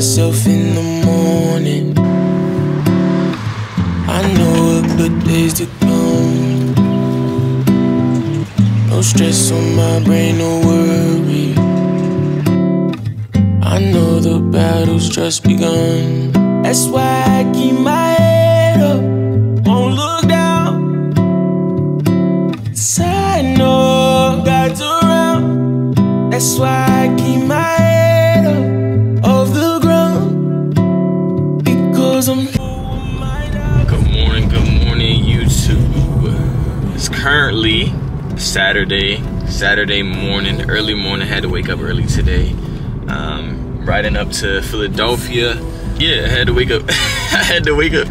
myself in the morning. I know of good days to come. No stress on my brain, no worry. I know the battle's just begun. That's why I keep my head up, won't look down. 'Cause I know God's around. That's why I keep my head up off the ground, because I'm... good morning YouTube. It's currently Saturday morning, early morning. Had to wake up early today. Riding up to Philadelphia. Yeah, I had to wake up. I had to wake up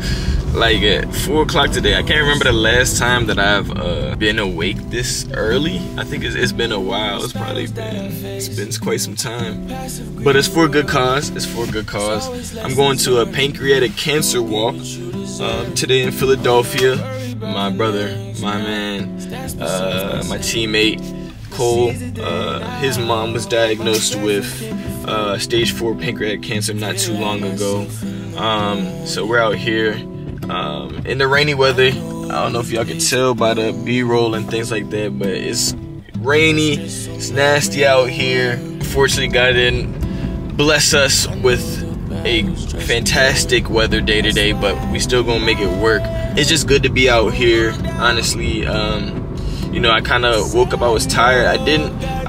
like at 4 o'clock today. I can't remember the last time that I've been awake this early. I think it's been a while. It's been quite some time, but it's for a good cause. It's for a good cause. I'm going to a pancreatic cancer walk today in Philadelphia. My brother, my man, my teammate Cole, his mom was diagnosed with stage 4 pancreatic cancer not too long ago. So we're out here in the rainy weather. I don't know if y'all can tell by the B-roll and things like that, but it's rainy, it's nasty out here. Fortunately, God didn't bless us with a fantastic weather day today, but we still gonna make it work. It's just good to be out here, honestly. You know, I kind of woke up, I was tired.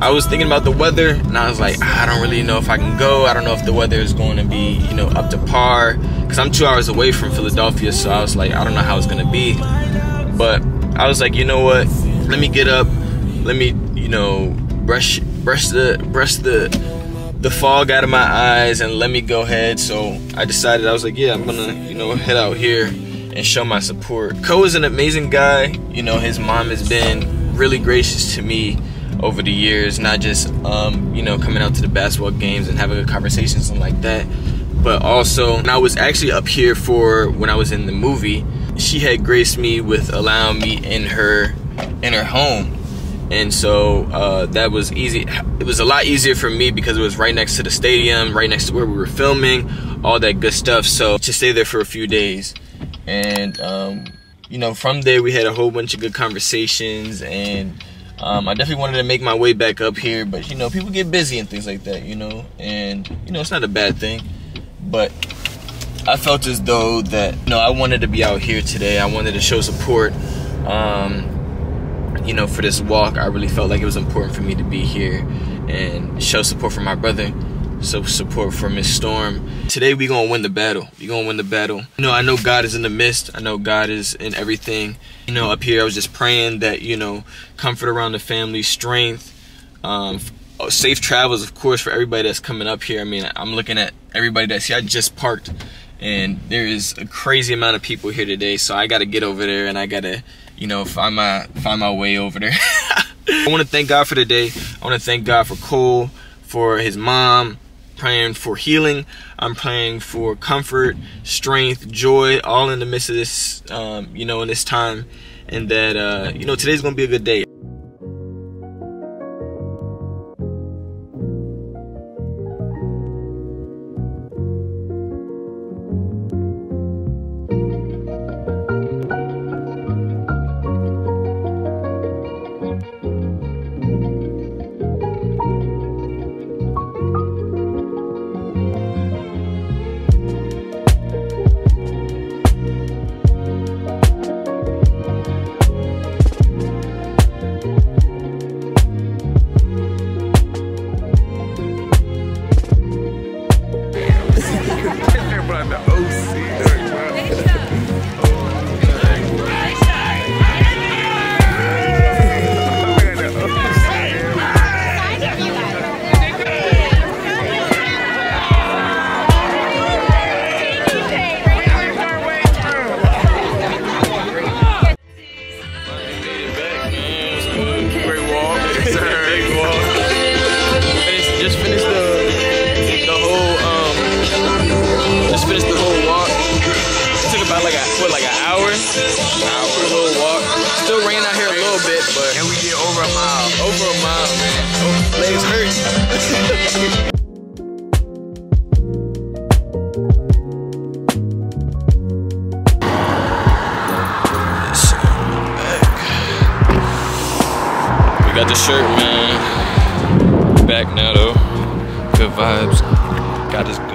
I was thinking about the weather, and I was like, I don't really know if I can go. I don't know if the weather is going to be, you know, up to par, because I'm 2 hours away from Philadelphia. So I was like, I don't know how it's going to be. But I was like, you know what, let me get up, let me, you know, brush the fog out of my eyes, and let me go ahead. So I decided, I was like, yeah, I'm gonna, you know, head out here and show my support. Cole is an amazing guy. You know, his mom has been really gracious to me over the years, not just you know, coming out to the basketball games and having good conversations and like that, but also when I was actually up here for when I was in the movie, she had graced me with allowing me in her home. And so that was easy. It was a lot easier for me because it was right next to the stadium, right next to where we were filming, all that good stuff. So to stay there for a few days. And, you know, from there we had a whole bunch of good conversations, and I definitely wanted to make my way back up here. But, you know, people get busy and things like that, you know, and, you know, it's not a bad thing. But I felt as though that, you know, I wanted to be out here today. I wanted to show support, you know, for this walk. I really felt like it was important for me to be here and show support for my brother. So support for Miss Storm. Today we gonna win the battle. We gonna win the battle. You know, I know God is in the midst. I know God is in everything. You know, up here I was just praying that, you know, comfort around the family, strength, safe travels, of course, for everybody that's coming up here. I mean, I'm looking at everybody that's here. I just parked, and there is a crazy amount of people here today. So I gotta get over there, and I gotta, you know, find my way over there. I wanna thank God for today. I wanna thank God for Cole, for his mom. Praying for healing. I'm praying for comfort, strength, joy, all in the midst of this, you know, in this time. And that, you know, today's gonna be a good day. Over a mile, man. Legs hurt. the shirt, man. Back now, though. Good vibes. God is good.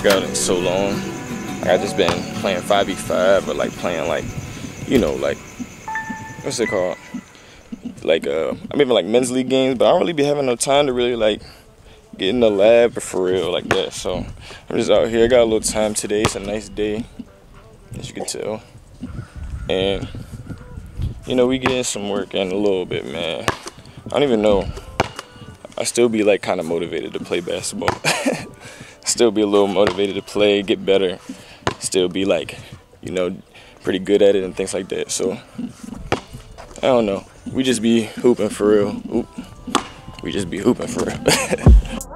God is so long. Like, I just been playing 5v5, but like playing like, you know, like what's it called? Like I'm even like men's league games, but I don't really be having no time to really like get in the lab or for real like that. So I'm just out here. I got a little time today. It's a nice day, as you can tell. And you know, we getting some work in a little bit, man. I don't even know. I still be like kind of motivated to play basketball. Still be a little motivated to play, get better, still be like, you know, pretty good at it and things like that. So I don't know, we just be hooping for real. We just be hooping for real.